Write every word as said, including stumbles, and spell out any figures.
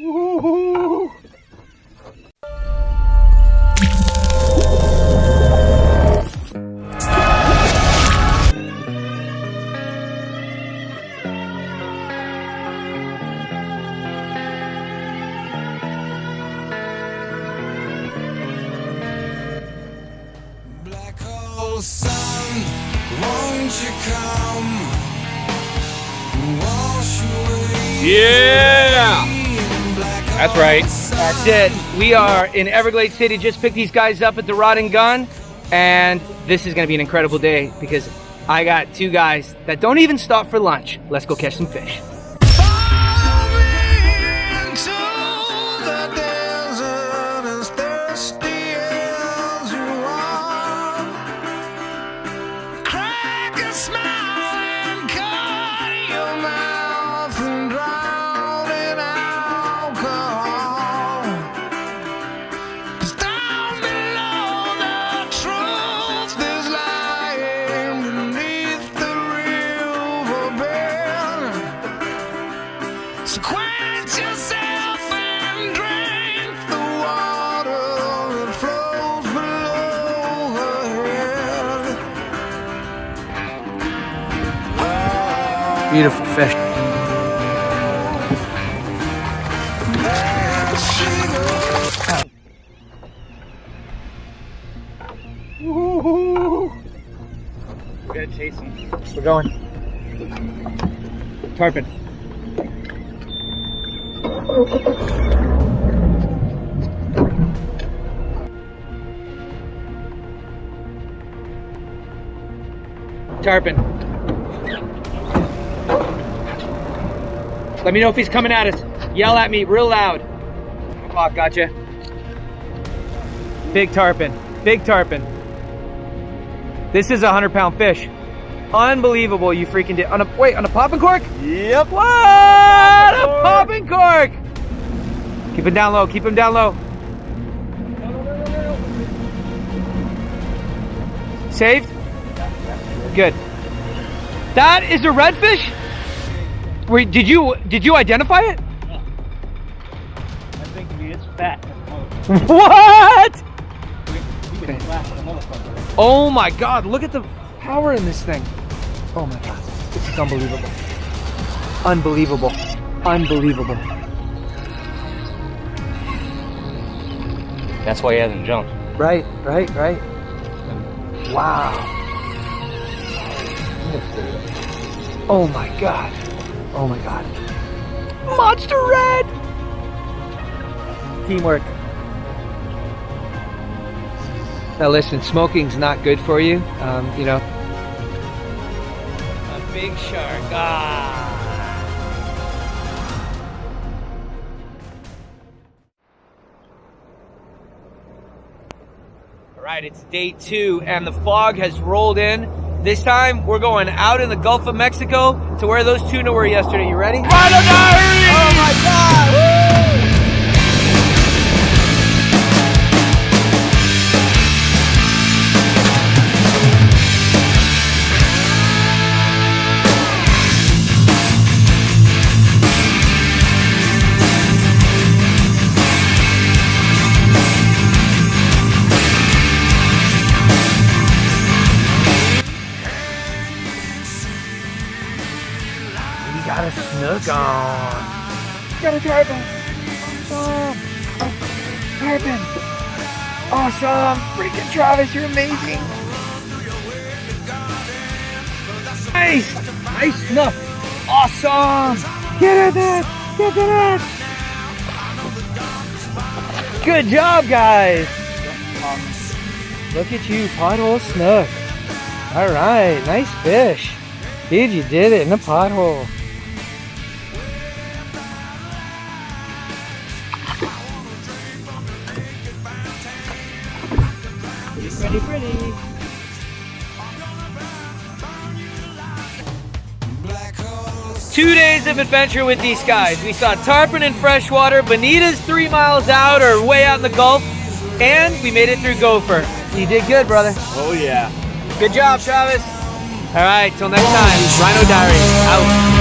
Woo-hoo-hoo. Yeah! That's right. That's it. We are in Everglades City. Just picked these guys up at the Rod and Gun. And this is going to be an incredible day because I got two guys that don't even stop for lunch. Let's go catch some fish. Beautiful fish. Woo-hoo-hoo. We're gonna chase him. We're going. Tarpon. Tarpon. Let me know if he's coming at us. Yell at me real loud. O'clock, gotcha. Big tarpon, big tarpon. This is a hundred pound fish. Unbelievable, you freaking did. On a, wait, on a popping cork? Yep. What? A popping cork. Keep him down low, keep him down low. Saved? Good. That is a redfish? Wait, did you did you identify it? Yeah. I think it's fat. What? Oh my God! Look at the power in this thing. Oh my God! This is unbelievable. Unbelievable. Unbelievable. That's why he hasn't jumped. Right. Right. Right. Wow. Oh my God. Oh my God. Monster red! Teamwork. Now listen, smoking's not good for you, um, you know. A big shark, ah! All right, it's day two and the fog has rolled in. This time, we're going out in the Gulf of Mexico to where those tuna were yesterday. You ready? Rhino Diaries! Oh my God! Snook on. Got a tarpon. Awesome. Tarpon. Awesome. Freaking Travis, you're amazing. Nice. Nice snook. Awesome. Get at that. Get at that. Good job, guys. Look at you, pothole snook. All right. Nice fish. Dude, you did it in the pothole. Pretty, pretty. Two days of adventure with these guys. We saw tarpon in freshwater, bonitas three miles out or way out in the Gulf, and we made it through gopher. You did good, brother. Oh yeah. Good job, Travis. All right, till next time. Rhino Diaries out.